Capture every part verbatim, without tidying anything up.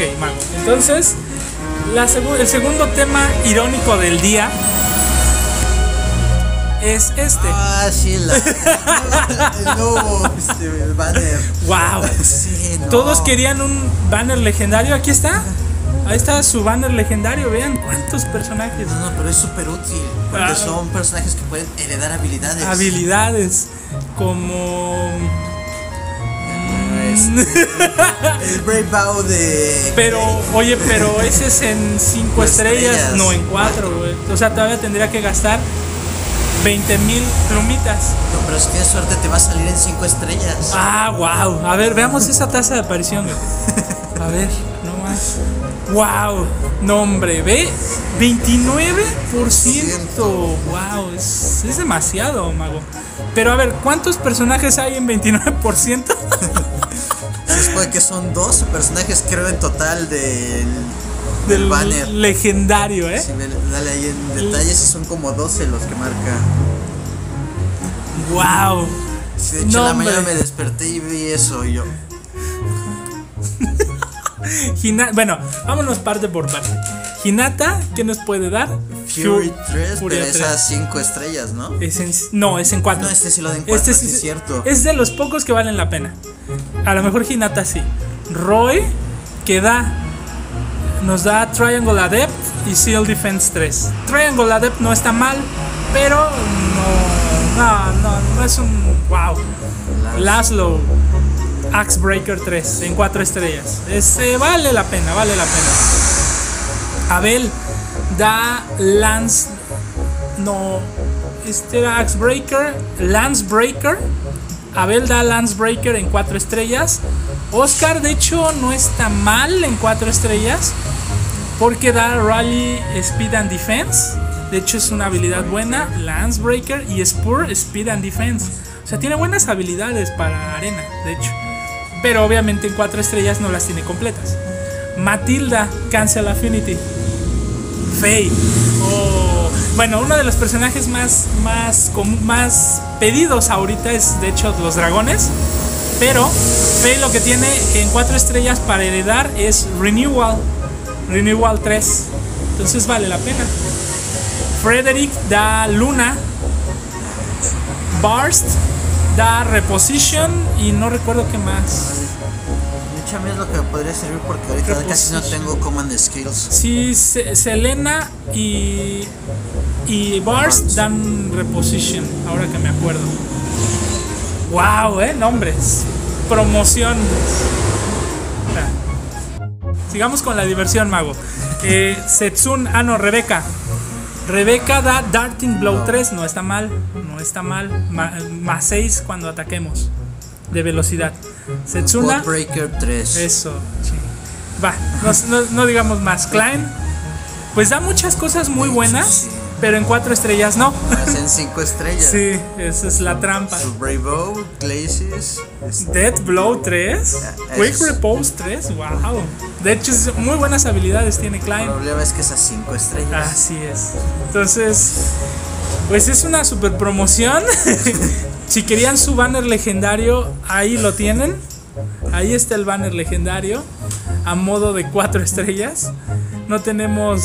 Ok, mago. Entonces, la segu el segundo tema irónico del día es este. Ah, sí, la... no, el banner. Wow. Sí, no. Todos querían un banner legendario. Aquí está. Ahí está su banner legendario, vean cuántos personajes. No, no, pero es súper útil, porque ah, son personajes que pueden heredar habilidades. Habilidades, como... el Brave Bow de... Pero, oye, pero ese es en cinco estrellas, estrellas, no en cuatro, güey. O sea, todavía tendría que gastar veinte mil plumitas. No, pero si tienes suerte te va a salir en cinco estrellas. Ah, wow. A ver, veamos esa tasa de aparición, güey. A ver, no más. Wow, nombre, ve, veintinueve por ciento. Wow, es, es demasiado, mago. Pero a ver, ¿cuántos personajes hay en veintinueve por ciento? Se supone que son doce personajes, creo, en total del, del, del banner legendario, ¿eh? Sí, dale ahí en detalles, son como doce los que marca. Wow. Sí, de hecho, en la mañana me desperté y vi eso y yo. Hinata, bueno, vámonos parte por parte. Hinata, ¿qué nos puede dar? Fury tres, pero esas cinco estrellas, ¿no? Es en, no, es en cuatro. No, este sí lo den cuatro, este sí, sí es cierto. Es de los pocos que valen la pena. A lo mejor Hinata sí. Roy, que da, nos da Triangle Adept y Seal Defense tres. Triangle Adept no está mal, pero no, no, no, no es un wow. Laszlo. Axe Breaker tres en cuatro estrellas. Ese vale la pena, vale la pena. Abel da Lance. No, este era Axe Breaker. Lance Breaker. Abel da Lance Breaker en cuatro estrellas. Óscar, de hecho, no está mal en cuatro estrellas, porque da Rally Speed and Defense. De hecho, es una habilidad buena. Lance Breaker y Spur Speed and Defense. O sea, tiene buenas habilidades para arena, de hecho. Pero obviamente en cuatro estrellas no las tiene completas. Matilda, Cancel Affinity. Faye. Oh. Bueno, uno de los personajes más, más, más pedidos ahorita es, de hecho, los dragones. Pero Faye lo que tiene en cuatro estrellas para heredar es Renewal. Renewal tres. Entonces vale la pena. Frederick da Luna. Barst da Reposition y no recuerdo qué más. De hecho, a mí es lo que me podría servir porque ahorita Reposition. Casi no tengo command skills. Sí, se, Selena y, y Barst dan Reposition, ahora que me acuerdo. Wow, eh, nombres. Promoción. Sigamos con la diversión, mago. Eh, Setsuna, ah no, Rebecca. Rebecca da Darting Blow tres, no está mal, no está mal, Ma, más seis cuando ataquemos, de velocidad. Setsuna, Breaker tres. Eso, va, no, no, no digamos más. Klein, pues da muchas cosas muy buenas, pero en cuatro estrellas no. Es en cinco estrellas. Sí, esa es la trampa. Brave Bow, Glaciers. Death Blow tres, Quick Repose tres, wow. De hecho, muy buenas habilidades tiene Klein. El problema es que es a cinco estrellas. Así es. Entonces, pues es una super promoción. Si querían su banner legendario, ahí lo tienen. Ahí está el banner legendario, a modo de cuatro estrellas. No tenemos,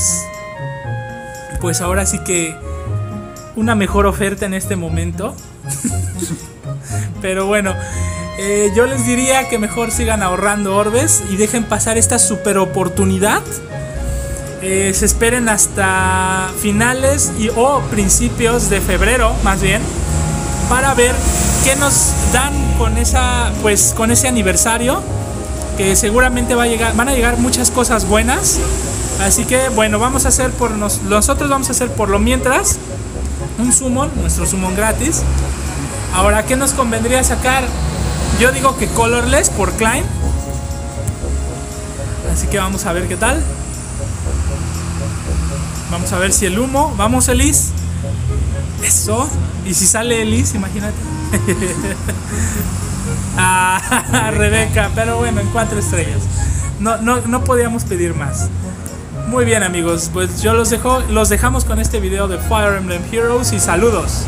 pues ahora sí que, una mejor oferta en este momento. Pero bueno, Eh, yo les diría que mejor sigan ahorrando orbes y dejen pasar esta super oportunidad. Eh, se esperen hasta finales y o oh, principios de febrero, más bien, para ver qué nos dan con esa, pues, con ese aniversario, que seguramente va a llegar, van a llegar muchas cosas buenas. Así que bueno, vamos a hacer por nos, nosotros vamos a hacer por lo mientras un summon, nuestro summon gratis. Ahora, ¿qué nos convendría sacar? Yo digo que Colorless por Klein. Así que vamos a ver qué tal. Vamos a ver si el humo. Vamos, Elise. Eso. Y si sale Elise, imagínate. Ah, Rebeca. Pero bueno, en cuatro estrellas. No, no, no podíamos pedir más. Muy bien, amigos. Pues yo los dejo, los dejamos con este video de Fire Emblem Heroes y saludos.